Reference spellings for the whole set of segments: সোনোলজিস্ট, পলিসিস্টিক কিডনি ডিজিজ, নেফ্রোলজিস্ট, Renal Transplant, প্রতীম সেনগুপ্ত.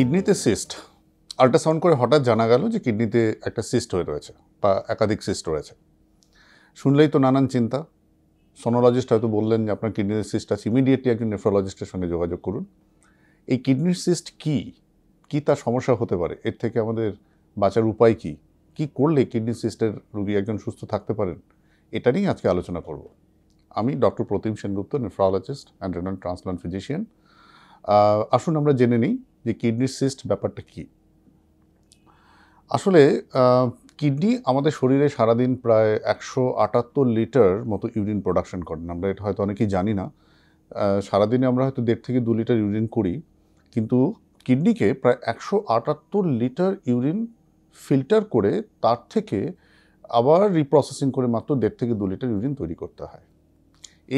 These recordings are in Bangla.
কিডনিতে সিস্ট, আল্ট্রাসাউন্ড করে হঠাৎ জানা গেল যে কিডনিতে একটা সিস্ট হয়ে রয়েছে বা একাধিক সিস্ট রয়েছে। শুনলেই তো নানান চিন্তা। সোনোলজিস্ট হয়তো বললেন যে আপনার কিডনিতে সিস্ট আছে, ইমিডিয়েটলি একজন নেফ্রোলজিস্টের সঙ্গে যোগাযোগ করুন। এই কিডনির সিস্ট কী কী তার সমস্যা হতে পারে, এর থেকে আমাদের বাঁচার উপায় কী, কী করলে কিডনি সিস্টের রুগী একজন সুস্থ থাকতে পারেন, এটা নিয়ে আজকে আলোচনা করব। আমি doctor প্রতীম সেনগুপ্ত, নেফ্রোলজিস্ট and renal transplant physician. আসুন আমরা জেনে নিই যে কিডনির সিস্ট ব্যাপারটা কী। আসলে কিডনি আমাদের শরীরে সারাদিন প্রায় 178 লিটার মতো ইউরিন প্রোডাকশন করেন। আমরা এটা হয়তো অনেকেই জানি না। সারাদিনে আমরা হয়তো 1.5 থেকে 2 লিটার ইউরিন করি, কিন্তু কিডনিকে প্রায় 178 লিটার ইউরিন ফিল্টার করে তার থেকে আবার রিপ্রসেসিং করে মাত্র 1.5 থেকে 2 লিটার ইউরিন তৈরি করতে হয়।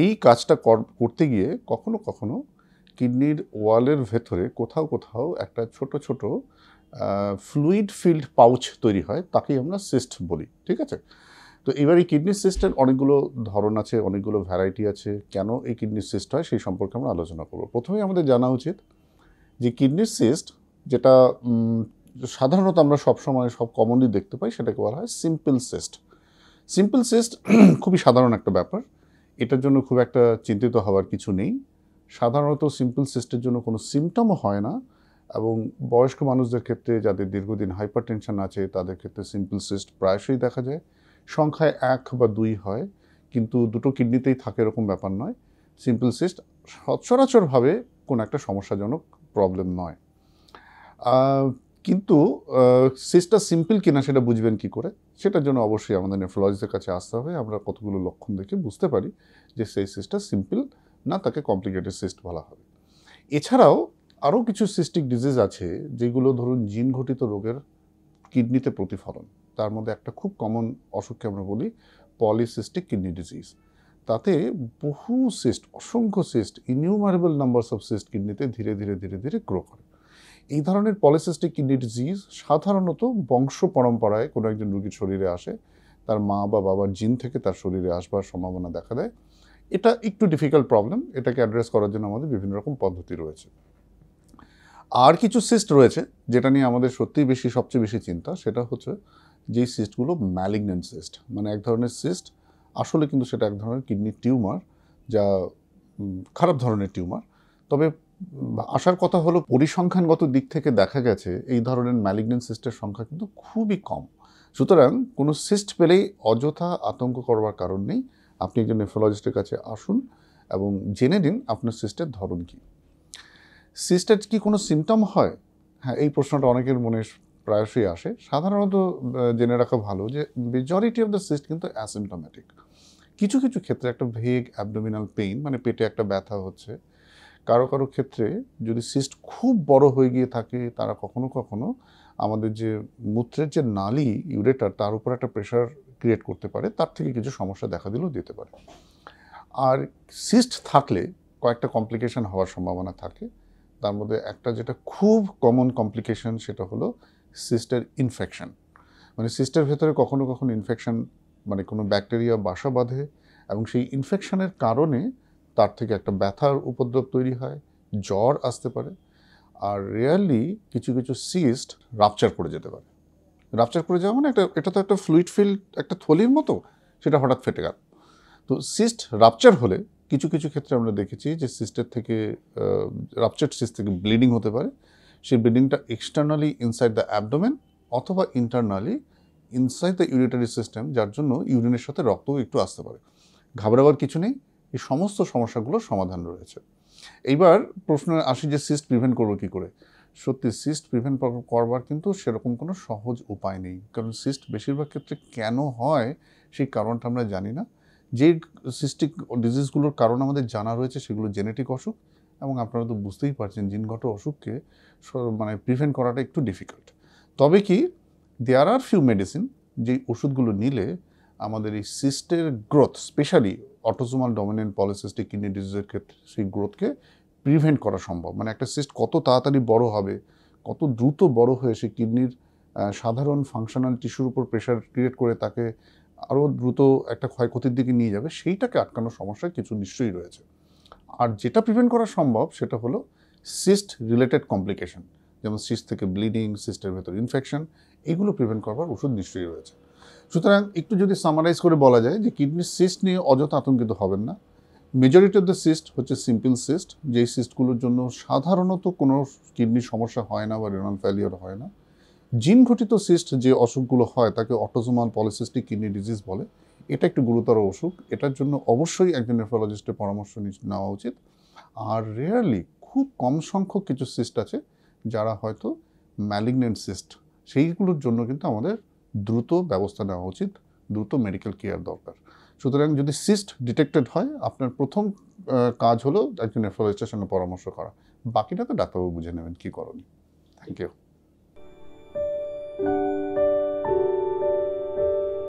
এই কাজটা করতে গিয়ে কখনো কখনো কিডনির ওয়ালের ভেতরে কোথাও কোথাও একটা ছোট ফ্লুইড ফিল্ড পাউচ তৈরি হয়, তাকেই আমরা সিস্ট বলি। ঠিক আছে, তো এবার এই কিডনি সিস্টের অনেকগুলো ধরন আছে, অনেকগুলো ভ্যারাইটি আছে। কেন এই কিডনি সিস্ট হয় সেই সম্পর্কে আমরা আলোচনা করব। প্রথমে আমাদের জানা উচিত যে কিডনির সিস্ট, যেটা সাধারণত আমরা সবসময় কমনলি দেখতে পাই, সেটাকে বলা হয় সিম্পল সিস্ট। সিম্পল সিস্ট খুবই সাধারণ একটা ব্যাপার, এটার জন্য খুব একটা চিন্তিত হওয়ার কিছু নেই। সাধারণত সিম্পল সিস্টের জন্য কোনো সিমটমও হয় না, এবং বয়স্ক মানুষদের ক্ষেত্রে, যাদের দীর্ঘদিন হাইপার টেনশন আছে, তাদের ক্ষেত্রে সিম্পল সিস্ট প্রায়শই দেখা যায়। সংখ্যায় 1 বা 2 হয়, কিন্তু দুটো কিডনিতেই থাকে এরকম ব্যাপার নয়। সিম্পল সিস্ট সচরাচরভাবে কোনো একটা সমস্যাজনক প্রবলেম নয়। কিন্তু সিস্টটা সিম্পল কিনা সেটা বুঝবেন কি করে? সেটার জন্য অবশ্যই আমাদের নেফ্রোলজিস্টের কাছে আসতে হবে। আমরা কতগুলো লক্ষণ দেখে বুঝতে পারি যে সেই সিস্টটা সিম্পল না, তাকে কমপ্লিকেটেড সিস্ট বলা হবে। এছাড়াও আরও কিছু সিস্টিক ডিজিজ আছে, যেগুলো ধরুন জিনঘটিত রোগের কিডনিতে প্রতিফলন। তার মধ্যে একটা খুব কমন অসুখকে আমরা বলি পলিসিস্টিক কিডনি ডিজিজ। তাতে বহু সিস্ট, অসংখ্য cyst, innumerable numbers of cyst কিডনিতে ধীরে ধীরে ধীরে ধীরে গ্রো করে। এই ধরনের পলিসিস্টিক কিডনি ডিজিজ সাধারণত বংশ পরম্পরায় কোনো একজন রোগীর শরীরে আসে, তার মা বা বাবার জিন থেকে তার শরীরে আসবার সম্ভাবনা দেখা দেয়। এটা একটু ডিফিকাল্ট প্রবলেম, এটাকে অ্যাড্রেস করার জন্য আমাদের বিভিন্ন রকম পদ্ধতি রয়েছে। আর কিছু সিস্ট রয়েছে যেটা নিয়ে আমাদের সত্যিই সবচেয়ে বেশি চিন্তা, সেটা হচ্ছে যেই সিস্টগুলো ম্যালিগন্যান্ট সিস্ট, মানে এক ধরনের সিস্ট, আসলে কিন্তু সেটা এক ধরনের কিডনি টিউমার, যা খারাপ ধরনের টিউমার। তবে আসার কথা হলো পরিসংখ্যানগত দিক থেকে দেখা গেছে এই ধরনের ম্যালিগন্যান্ট সিস্টের সংখ্যা কিন্তু খুবই কম। সুতরাং কোনো সিস্ট পেলেই অযথা আতঙ্ক করবার কারণ নেই। আপনি একজন নেফ্রোলজিস্টের কাছে আসুন এবং জেনে নিন আপনার সিস্টের ধরন কী। সিস্টের কি কোনো সিমটম হয়? হ্যাঁ, এই প্রশ্নটা অনেকের মনে প্রায়শই আসে। সাধারণত জেনে রাখা ভালো যে মেজরিটি অফ দ্য সিস্ট কিন্তু অ্যাসিমটোম্যাটিক। কিছু কিছু ক্ষেত্রে একটা ভেগ অ্যাবডোমিনাল পেইন, মানে পেটে একটা ব্যথা হচ্ছে। কারো কারো ক্ষেত্রে যদি সিস্ট খুব বড় হয়ে গিয়ে থাকে, তারা কখনো কখনো আমাদের যে মূত্রের যে নালী, ইউরেটার, তার উপর একটা প্রেশার ক্রিয়েট করতে পারে, তার থেকে কিছু সমস্যা দেখা দিলেও দিতে পারে। আর সিস্ট থাকলে কয়েকটা কমপ্লিকেশন হওয়ার সম্ভাবনা থাকে। তার মধ্যে একটা যেটা খুব কমন কমপ্লিকেশন, সেটা হলো সিস্টের ইনফেকশান, মানে সিস্টের ভেতরে কখনো কখনো ইনফেকশান, মানে কোনো ব্যাকটেরিয়া বাসা বাঁধে, এবং সেই ইনফেকশানের কারণে তার থেকে একটা ব্যথার উপদ্রব তৈরি হয়, জ্বর আসতে পারে। আর রেয়ারলি কিছু কিছু সিস্ট রাপচার করে যেতে পারে। রাপচার করে যাওয়া মানে এটা তো একটা ফ্লুইড ফিল্ড, একটা থলির মতো, সেটা হঠাৎ ফেটে গেল। তো সিস্ট রাপচার হলে কিছু কিছু ক্ষেত্রে আমরা দেখেছি যে সিস্টের থেকে, রাপচার্ড সিস্ট থেকে ব্লিডিং হতে পারে। সেই ব্লিডিংটা এক্সটার্নালি ইনসাইড দ্য অ্যাবডোমেন, অথবা internally inside the urinary system, যার জন্য ইউরিনের সাথে রক্তও একটু আসতে পারে। ঘাবড়াবার কিছু নেই, এই সমস্ত সমস্যাগুলোর সমাধান রয়েছে। এইবার প্রশ্ন আসে যে সিস্ট প্রিভেন্ট করবো কী করে? সত্যি সিস্ট প্রিভেন্ট করবার কিন্তু সেরকম কোনো সহজ উপায় নেই, কারণ সিস্ট বেশিরভাগ ক্ষেত্রে কেন হয় সেই কারণটা আমরা জানি না। যে সিস্টিক ডিজিজগুলোর কারণ আমাদের জানা রয়েছে, সেগুলো জেনেটিক অসুখ, এবং আপনারা তো বুঝতেই পারছেন জিনগত অসুখকে মানে প্রিভেন্ট করাটা একটু ডিফিকাল্ট। তবে কি দেয়ার আর ফিউ মেডিসিন, যেই ওষুধগুলো নিলে আমাদের এই সিস্টের growth, specially autosomal dominant polycystic kidney ডিজিজের ক্ষেত্রে, সেই গ্রোথকে প্রিভেন্ট করা সম্ভব। মানে একটা সিস্ট কত তাড়াতাড়ি বড় হবে, কত দ্রুত বড় হয়ে সেই কিডনির সাধারণ ফাংশনাল টিস্যুর উপর প্রেশার ক্রিয়েট করে তাকে আরও দ্রুত একটা ক্ষয়ক্ষতির দিকে নিয়ে যাবে, সেইটাকে আটকানোর সমস্যা কিছু নিশ্চয়ই রয়েছে। আর যেটা প্রিভেন্ট করা সম্ভব, সেটা হলো সিস্ট রিলেটেড কমপ্লিকেশন, যেমন সিস্ট থেকে ব্লিডিং, সিস্টের ভেতর ইনফেকশন, এগুলো প্রিভেন্ট করবার ওষুধ নিশ্চয়ই রয়েছে। সুতরাং একটু যদি সামারাইজ করে বলা যায় যে কিডনির সিস্ট নিয়ে অযথা আতঙ্কিত হবেন না। মেজরিটি অফ দ্য সিস্ট হচ্ছে সিম্পল সিস্ট, যেই সিস্টগুলোর জন্য সাধারণত কোনো কিডনির সমস্যা হয় না বা রেনাল ফেলিওর হয় না। জিনঘটিত সিস্ট যে অসুখগুলো হয় তাকে অটোজোমাল পলিসিস্টিক কিডনি ডিজিজ বলে। এটা একটু গুরুতর অসুখ, এটার জন্য অবশ্যই একজন নেফ্রোলজিস্টের পরামর্শ নেওয়া উচিত। আর রেয়ারলি খুব কম সংখ্যক কিছু সিস্ট আছে যারা হয়তো ম্যালিগনেন্ট সিস্ট, সেইগুলোর জন্য কিন্তু আমাদের দ্রুত ব্যবস্থা নেওয়া উচিত, দ্রুত মেডিকেল কেয়ার দরকার। সুতরাং যদি সিস্ট ডিটেক্টেড হয় আপনার প্রথম কাজ হলো একজন নেফ্রোলজিস্টের সঙ্গে পরামর্শ করা, বাকিটা তো ডাক্তারবাবু বুঝে নেবেন কী করণীয়। Thank you.